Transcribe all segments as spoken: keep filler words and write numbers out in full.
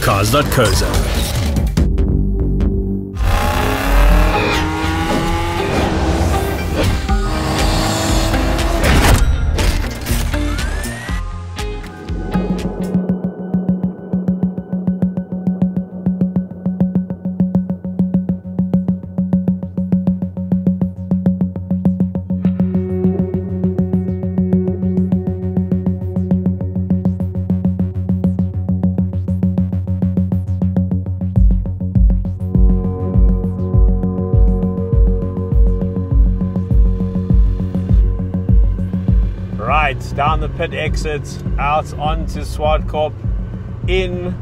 at Cars dot co dot za. Down the pit exit, out onto Swartkop, in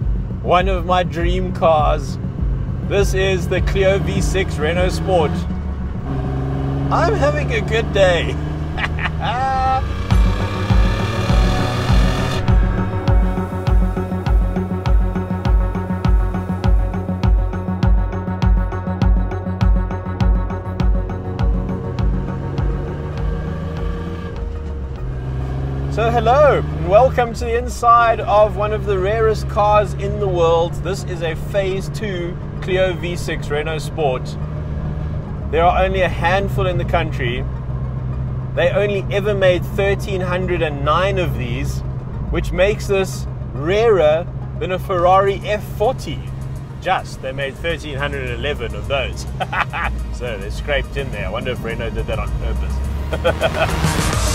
one of my dream cars. This is the Clio V six Renault Sport. I'm having a good day. So hello and welcome to the inside of one of the rarest cars in the world. This is a Phase two Clio V six Renault Sport. There are only a handful in the country. They only ever made one thousand three hundred nine of these, which makes this rarer than a Ferrari F forty. Just, they made one thousand three hundred eleven of those. So they scraped in there. I wonder if Renault did that on purpose.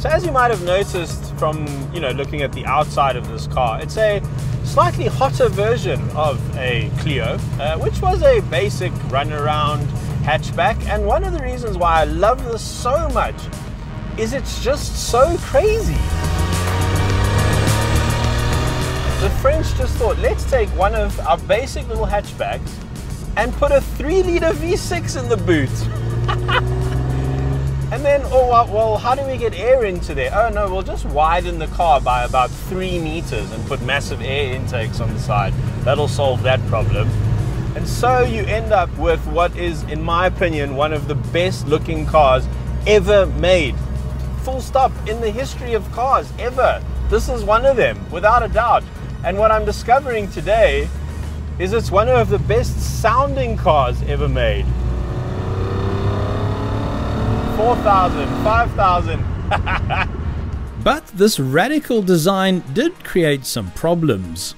So as you might have noticed from, you know, looking at the outside of this car, it's a slightly hotter version of a Clio, uh, which was a basic runaround hatchback. And one of the reasons why I love this so much is it's just so crazy. The French just thought, let's take one of our basic little hatchbacks and put a three litre V six in the boot. And then, oh, well, how do we get air into there? Oh, no, we'll just widen the car by about three meters and put massive air intakes on the side. That'll solve that problem. And so you end up with what is, in my opinion, one of the best looking cars ever made. Full stop, in the history of cars, ever. This is one of them, without a doubt. And what I'm discovering today is it's one of the best sounding cars ever made. four thousand, five thousand. But this radical design did create some problems.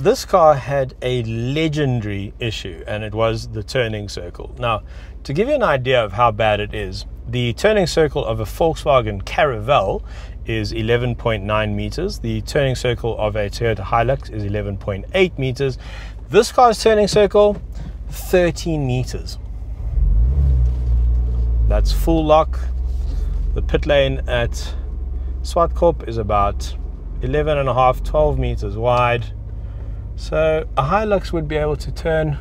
This car had a legendary issue, and it was the turning circle. Now, to give you an idea of how bad it is, the turning circle of a Volkswagen Caravelle is eleven point nine meters. The turning circle of a Toyota Hilux is eleven point eight meters. This car's turning circle, thirteen meters. That's full lock. The pit lane at Swartkop is about eleven and a half, twelve meters wide. So a Hilux would be able to turn,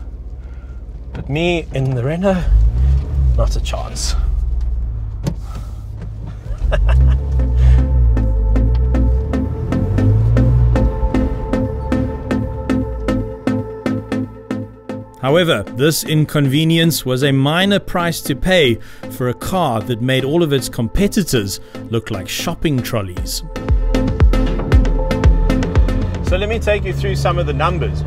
but me in the Renault, not a chance. However, this inconvenience was a minor price to pay for a car that made all of its competitors look like shopping trolleys. So let me take you through some of the numbers.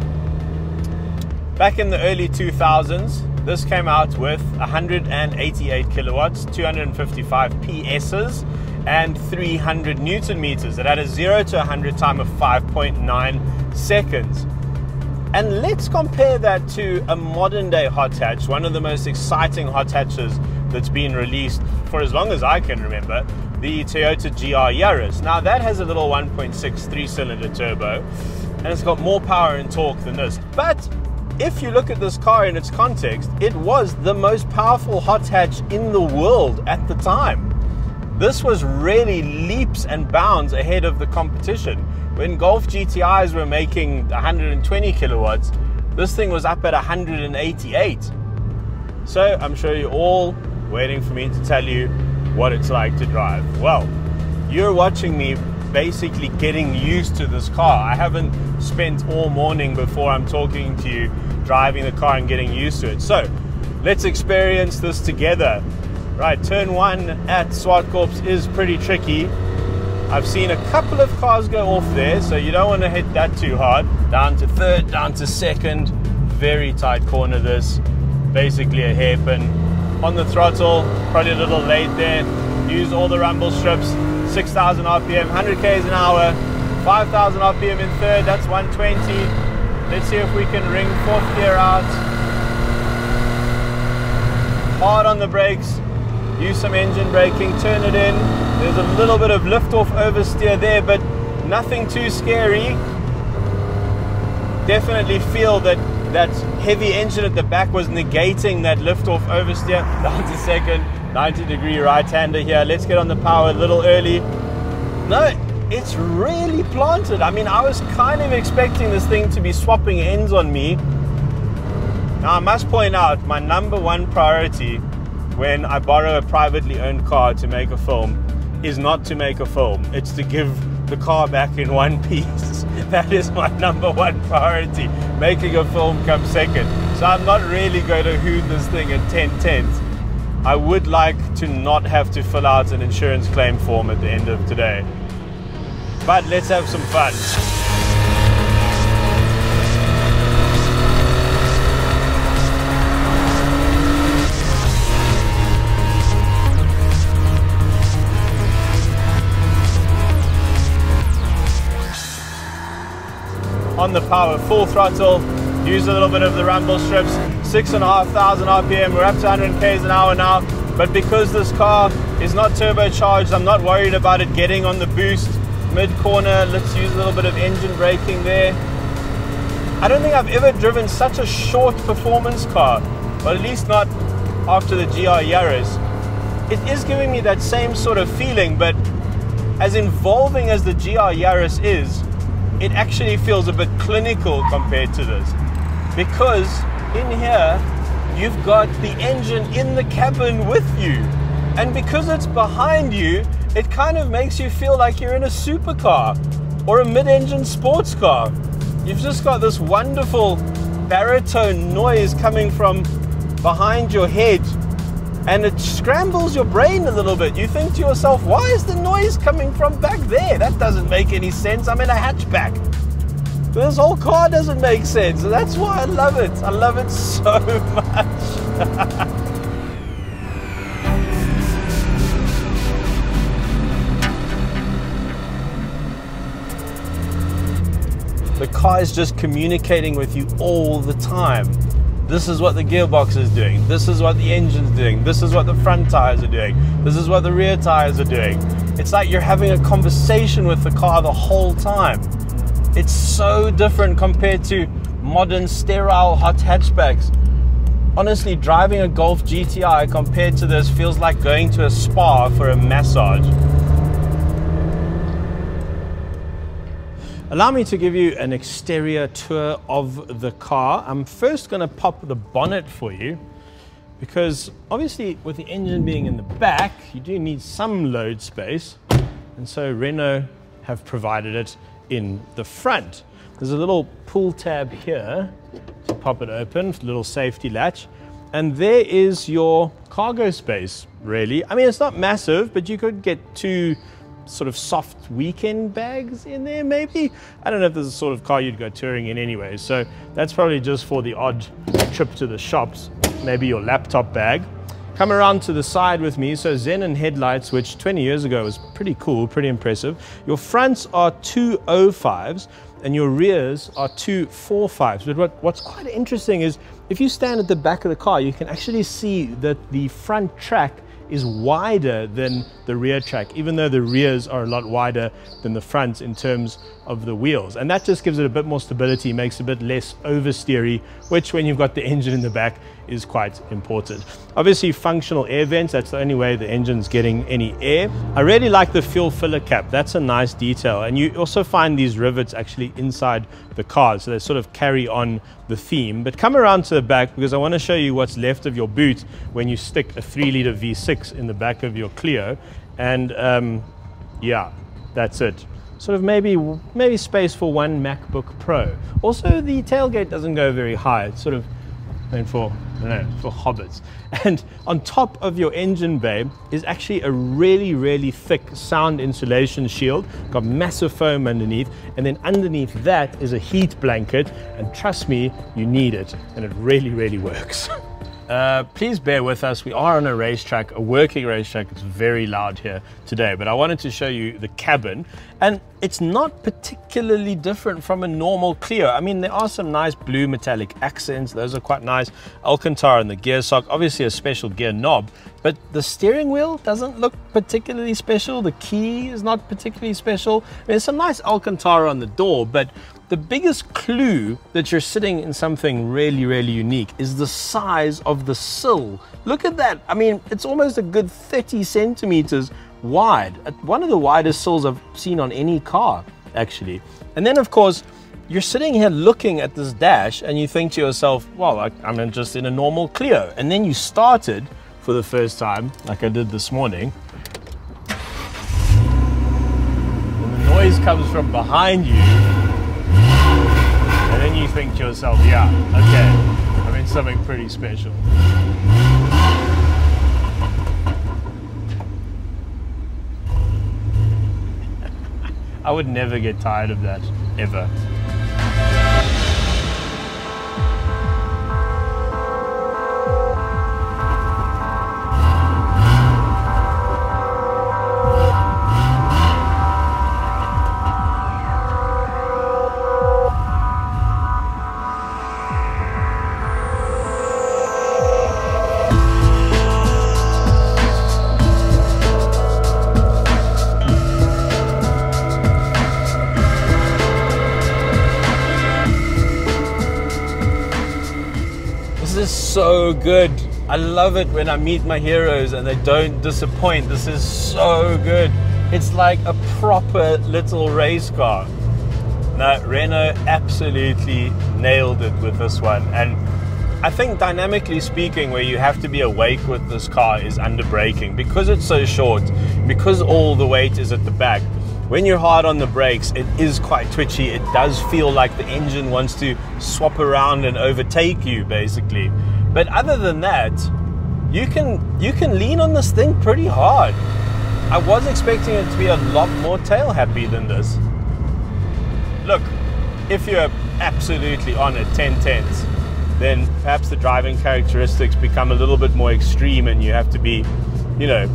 Back in the early two thousands, this came out with one hundred eighty-eight kilowatts, two hundred fifty-five P S's and three hundred newton meters. It had a zero to one hundred time of five point nine seconds. And let's compare that to a modern day hot hatch, one of the most exciting hot hatches that's been released for as long as I can remember, the Toyota G R Yaris. Now that has a little one point six three-cylinder turbo, and it's got more power and torque than this. But if you look at this car in its context, it was the most powerful hot hatch in the world at the time. This was really leaps and bounds ahead of the competition. When Golf G T Is were making one hundred twenty kilowatts, this thing was up at one hundred eighty-eight. So I'm sure you're all waiting for me to tell you what it's like to drive. Well, you're watching me basically getting used to this car. I haven't spent all morning before I'm talking to you, driving the car and getting used to it. So let's experience this together. Right, turn one at Swartkops is pretty tricky. I've seen a couple of cars go off there, so you don't want to hit that too hard. Down to third, down to second. Very tight corner this. Basically a hairpin. On the throttle, probably a little late there. Use all the rumble strips. six thousand R P M, one hundred Ks an hour. five thousand R P M in third, that's one twenty. Let's see if we can wring fourth gear out. Hard on the brakes. Use some engine braking, turn it in. There's a little bit of liftoff oversteer there, but nothing too scary. Definitely feel that that heavy engine at the back was negating that liftoff oversteer. Down to second, ninety degree right-hander here. Let's get on the power a little early. No, it's really planted. I mean, I was kind of expecting this thing to be swapping ends on me. Now, I must point out my number one priority when I borrow a privately owned car to make a film is not to make a film. It's to give the car back in one piece. That is my number one priority. Making a film comes second. So I'm not really going to hoon this thing at ten tenths. I would like to not have to fill out an insurance claim form at the end of today. But let's have some fun. On the power, full throttle, use a little bit of the rumble strips, six and a half thousand R P M, we're up to one hundred Ks an hour now, but because this car is not turbocharged, I'm not worried about it getting on the boost. Mid-corner, let's use a little bit of engine braking there. I don't think I've ever driven such a short performance car, but at least not after the G R Yaris. It is giving me that same sort of feeling, but as involving as the G R Yaris is, it actually feels a bit clinical compared to this, because in here you've got the engine in the cabin with you, and because it's behind you, it kind of makes you feel like you're in a supercar or a mid-engine sports car. You've just got this wonderful baritone noise coming from behind your head, and it scrambles your brain a little bit. You think to yourself, why is the noise coming from back there? That doesn't make any sense. I'm in a hatchback. This whole car doesn't make sense. That's why I love it. I love it so much. The car is just communicating with you all the time. This is what the gearbox is doing. This is what the engine's doing. This is what the front tires are doing. This is what the rear tires are doing. It's like you're having a conversation with the car the whole time. It's so different compared to modern sterile hot hatchbacks. Honestly, driving a Golf G T I compared to this feels like going to a spa for a massage. Allow me to give you an exterior tour of the car. I'm first going to pop the bonnet for you, because obviously with the engine being in the back, you do need some load space, and so Renault have provided it in the front. There's a little pull tab here to pop it open, little safety latch, and there is your cargo space, really. I mean, it's not massive, but you could get two sort of soft weekend bags in there, maybe. I don't know if this is the sort of car you'd go touring in anyway, so that's probably just for the odd trip to the shops, maybe your laptop bag. Come around to the side with me. So Zen and headlights, which twenty years ago was pretty cool, pretty impressive. Your fronts are two oh fives and your rears are two forty-fives. But what, what's quite interesting is if you stand at the back of the car, you can actually see that the front track is wider than the rear track, even though the rears are a lot wider than the fronts in terms of the wheels. And that just gives it a bit more stability, makes it a bit less oversteery, which when you've got the engine in the back is quite important. Obviously functional air vents, that's the only way the engine's getting any air. I really like the fuel filler cap, that's a nice detail. And you also find these rivets actually inside the car, so they sort of carry on the theme. But come around to the back, because I want to show you what's left of your boot when you stick a three litre V six in the back of your Clio. And um, yeah, that's it. Sort of maybe maybe space for one MacBook Pro. Also the tailgate doesn't go very high, it's sort of than for, you know, for hobbits. And on top of your engine bay is actually a really, really thick sound insulation shield, got massive foam underneath, and then underneath that is a heat blanket, and trust me, you need it, and it really, really works. Uh, please bear with us, we are on a racetrack, a working racetrack. It's very loud here today, but I wanted to show you the cabin, and it's not particularly different from a normal Clio. I mean, there are some nice blue metallic accents, those are quite nice. Alcantara in the gear sock, obviously a special gear knob, but the steering wheel doesn't look particularly special, the key is not particularly special. There's some nice Alcantara on the door, but the biggest clue that you're sitting in something really, really unique is the size of the sill. Look at that. I mean, it's almost a good thirty centimeters wide. One of the widest sills I've seen on any car, actually. And then, of course, you're sitting here looking at this dash and you think to yourself, well, I, I'm just in a normal Clio. And then you started for the first time, like I did this morning. And the noise comes from behind you. Then you think to yourself, yeah, okay, I'm in something pretty special. I would never get tired of that, ever. So good. I love it when I meet my heroes and they don't disappoint. This is so good. It's like a proper little race car. Now, Renault absolutely nailed it with this one. And I think dynamically speaking, where you have to be awake with this car is under braking. Because it's so short, because all the weight is at the back, when you're hard on the brakes, it is quite twitchy. It does feel like the engine wants to swap around and overtake you, basically. But other than that, you can you can lean on this thing pretty hard. I was expecting it to be a lot more tail happy than this. Look, if you're absolutely on at ten tenths, then perhaps the driving characteristics become a little bit more extreme and you have to be, you know, a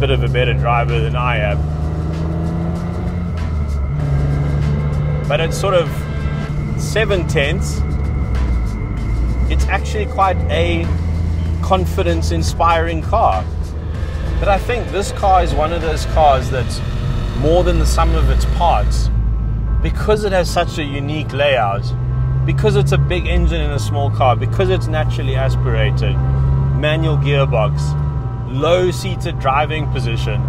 bit of a better driver than I am. But it's sort of seven tenths. It's actually quite a confidence-inspiring car. But I think this car is one of those cars that's more than the sum of its parts. Because it has such a unique layout, because it's a big engine in a small car, because it's naturally aspirated, manual gearbox, low-seated driving position,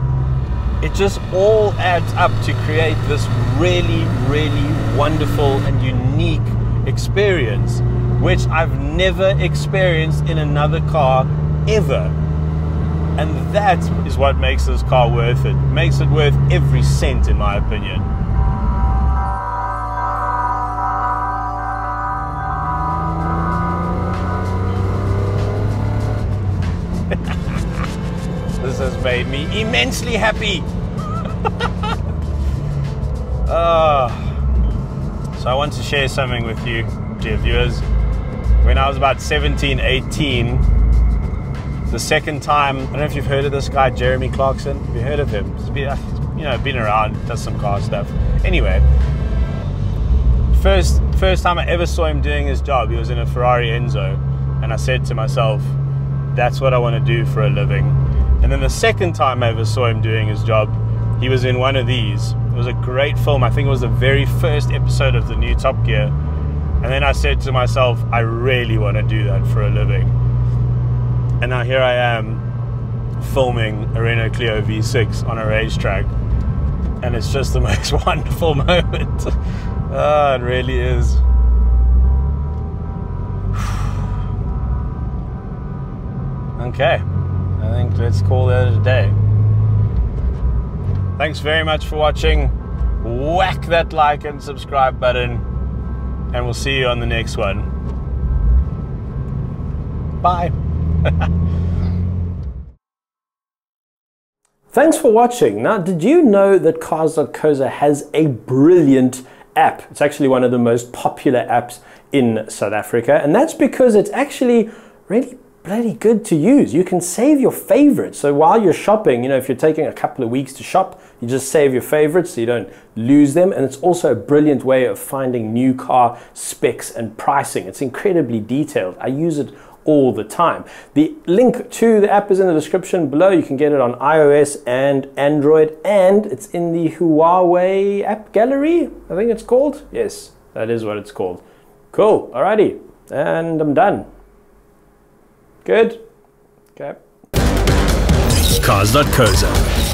it just all adds up to create this really, really wonderful and unique experience, which I've never experienced in another car ever. And that is what makes this car worth it. It makes it worth every cent, in my opinion. This has made me immensely happy. uh, so I want to share something with you, dear viewers. When I was about seventeen, eighteen, the second time, I don't know if you've heard of this guy, Jeremy Clarkson. Have you heard of him? He's been, you know, been around, does some car stuff. Anyway, first, first time I ever saw him doing his job, he was in a Ferrari Enzo. And I said to myself, that's what I want to do for a living. And then the second time I ever saw him doing his job, he was in one of these. It was a great film. I think it was the very first episode of the new Top Gear. And then I said to myself, I really want to do that for a living. And now here I am filming a Renault Clio V six on a racetrack. And it's just the most wonderful moment. Oh, it really is. Okay, I think let's call that a day. Thanks very much for watching. Whack that like and subscribe button. And we'll see you on the next one. Bye. Thanks for watching. Now, did you know that Cars dot co dot za has a brilliant app? It's actually one of the most popular apps in South Africa, and that's because it's actually really bloody good to use. You can save your favorites. So while you're shopping, you know, if you're taking a couple of weeks to shop, you just save your favorites so you don't lose them. And it's also a brilliant way of finding new car specs and pricing. It's incredibly detailed. I use it all the time. The link to the app is in the description below. You can get it on iOS and Android, and it's in the Huawei app gallery, I think it's called. Yes, that is what it's called. Cool. Alrighty. And I'm done. Good. Okay. Cars dot co dot za.